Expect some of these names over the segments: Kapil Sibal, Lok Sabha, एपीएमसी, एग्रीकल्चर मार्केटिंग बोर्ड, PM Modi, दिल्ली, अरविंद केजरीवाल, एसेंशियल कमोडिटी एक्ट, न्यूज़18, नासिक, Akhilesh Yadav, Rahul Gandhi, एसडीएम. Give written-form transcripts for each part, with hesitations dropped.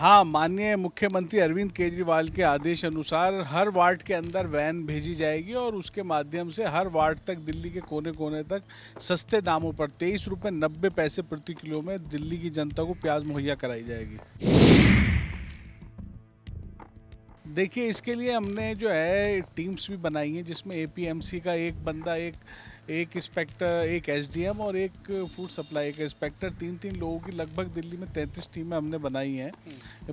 हाँ, माननीय मुख्यमंत्री अरविंद केजरीवाल के आदेश अनुसार हर वार्ड के अंदर वैन भेजी जाएगी और उसके माध्यम से हर वार्ड तक, दिल्ली के कोने कोने तक सस्ते दामों पर ₹23.90 प्रति किलो में दिल्ली की जनता को प्याज मुहैया कराई जाएगी। देखिए, इसके लिए हमने जो है टीम्स भी बनाई हैं, जिसमें एपीएमसी का एक बंदा, एक इंस्पेक्टर, एक एसडीएम और एक फूड सप्लाई का इंस्पेक्टर, तीन लोगों की लगभग दिल्ली में 33 टीमें हमने बनाई हैं।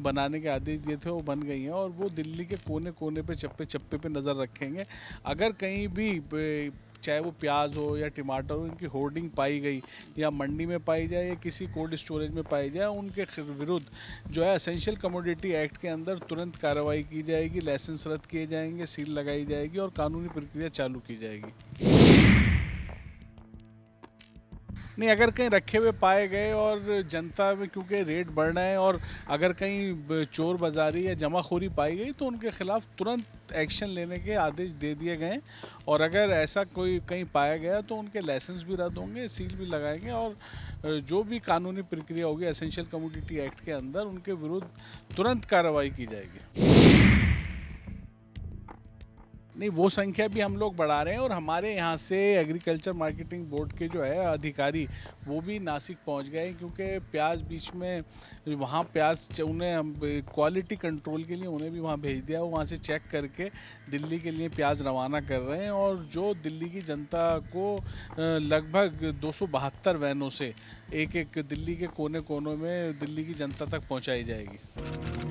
बनाने के आदेश दिए थे, वो बन गई हैं और वो दिल्ली के कोने कोने पे, चप्पे चप्पे पे नज़र रखेंगे। अगर कहीं भी चाहे वो प्याज हो या टमाटर हो, इनकी होर्डिंग पाई गई या मंडी में पाई जाए या किसी कोल्ड स्टोरेज में पाई जाए, उनके विरुद्ध जो है एसेंशियल कमोडिटी एक्ट के अंदर तुरंत कार्रवाई की जाएगी, लाइसेंस रद्द किए जाएंगे, सील लगाई जाएगी और कानूनी प्रक्रिया चालू की जाएगी। नहीं, अगर कहीं रखे हुए पाए गए और जनता में क्योंकि रेट बढ़ रहे हैं और अगर कहीं चोर बाजारी या जमाखोरी पाई गई तो उनके खिलाफ तुरंत एक्शन लेने के आदेश दे दिए गए और अगर ऐसा कोई कहीं पाया गया तो उनके लाइसेंस भी रद्द होंगे, सील भी लगाएंगे और जो भी कानूनी प्रक्रिया होगी एसेंशियल कमोडिटी एक्ट के अंदर उनके विरुद्ध तुरंत कार्रवाई की जाएगी। नहीं, वो संख्या भी हम लोग बढ़ा रहे हैं और हमारे यहाँ से एग्रीकल्चर मार्केटिंग बोर्ड के जो है अधिकारी वो भी नासिक पहुँच गए, क्योंकि प्याज बीच में वहाँ प्याज उन्हें हम क्वालिटी कंट्रोल के लिए उन्हें भी वहाँ भेज दिया। वहाँ से चेक करके दिल्ली के लिए प्याज रवाना कर रहे हैं और जो दिल्ली की जनता को लगभग 272 वैनों से एक दिल्ली के कोने कोनों में दिल्ली की जनता तक पहुँचाई जाएगी।